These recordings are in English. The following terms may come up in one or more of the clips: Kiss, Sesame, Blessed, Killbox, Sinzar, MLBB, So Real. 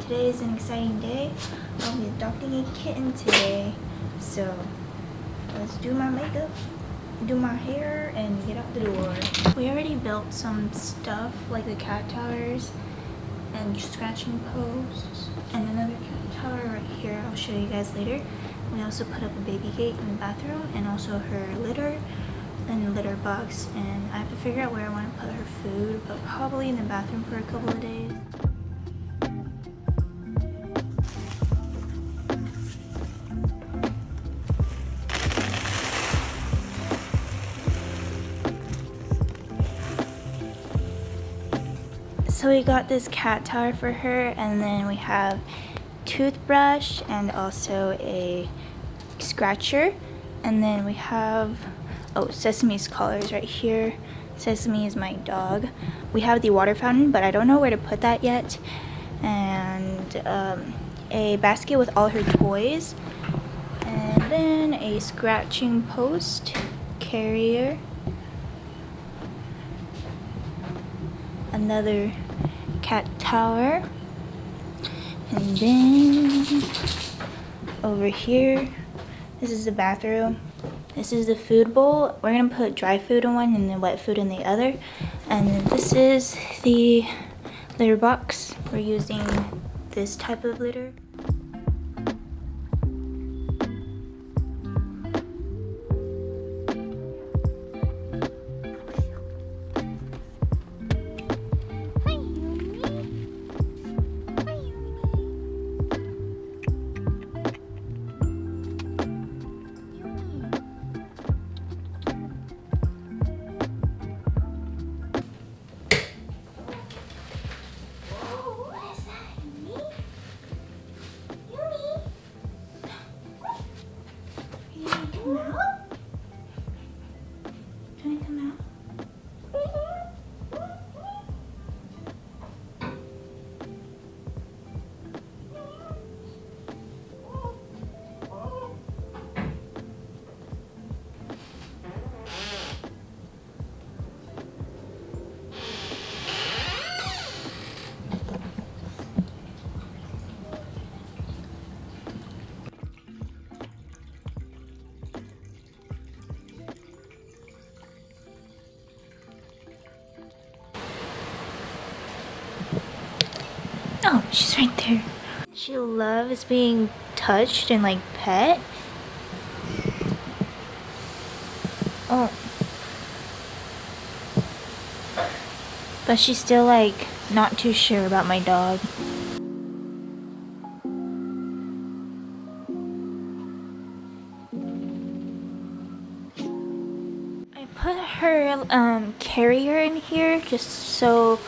Today is an exciting day. I'll be adopting a kitten today. So let's do my makeup, do my hair, and get out the door. We already built some stuff like the cat towers and scratching posts and another cat tower right here. I'll show you guys later. We also put up a baby gate in the bathroom and also her litter and litter box. And I have to figure out where I want to put her food, but probably in the bathroom for a couple of days. So we got this cat tower for her, and then we have toothbrush and also a scratcher, and then we have, oh, Sesame's collars right here. Sesame is my dog. We have the water fountain, but I don't know where to put that yet, and a basket with all her toys, and then a scratching post carrier, another cat tower, and then over here, this is the bathroom. This is the food bowl. We're gonna put dry food in one and then wet food in the other. And then this is the litter box. We're using this type of litter. Oh, she's right there. She loves being touched and like pet. Oh. But she's still like not too sure about my dog. I put her carrier in here just so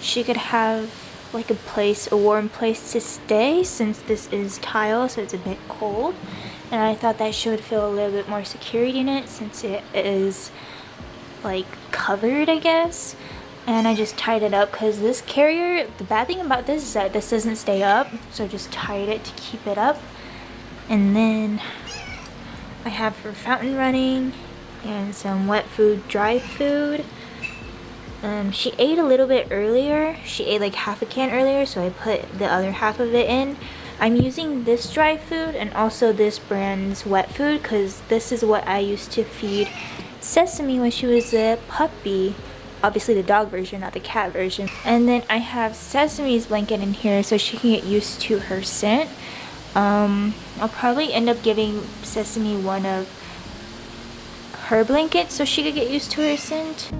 she could have like a place, a warm place to stay, since this is tile, so it's a bit cold, and I thought that she would feel a little bit more security in it since it is like covered, I guess. And I just tied it up because this carrier, the bad thing about this is that this doesn't stay up, so I just tied it to keep it up. And then I have her fountain running and some wet food, dry food. She ate a little bit earlier. She ate like half a can earlier, so I put the other half of it in. I'm using this dry food and also this brand's wet food because this is what I used to feed Sesame when she was a puppy. Obviously the dog version, not the cat version. And then I have Sesame's blanket in here so she can get used to her scent. I'll probably end up giving Sesame one of her blankets so she could get used to her scent.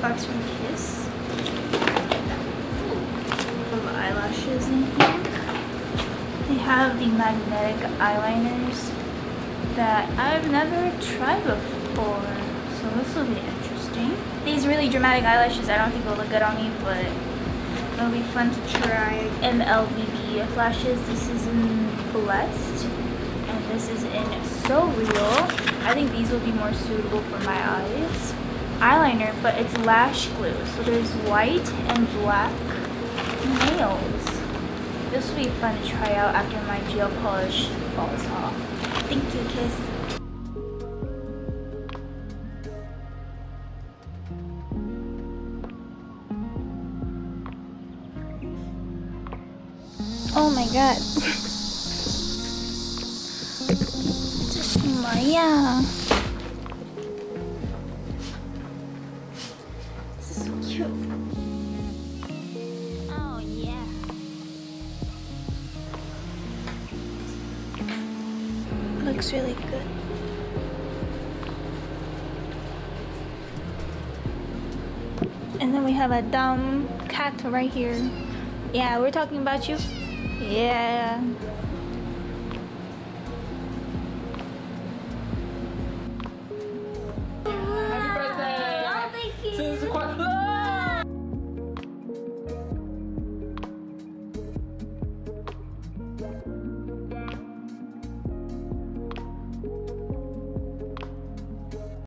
Killbox from Kiss. Some eyelashes in here. They have the magnetic eyeliners that I've never tried before, so this will be interesting. These really dramatic eyelashes I don't think will look good on me, but it'll be fun to try. MLBB lashes. This is in Blessed, and this is in So Real. I think these will be more suitable for my eyes. Eyeliner, but it's lash glue. So there's white and black nails. This will be fun to try out after my gel polish falls off. Thank you, Kiss. Oh my god. Just Maya. This is so cute. Oh yeah. Looks really good. And then we have a dumb cat right here. Yeah, we're talking about you. Yeah.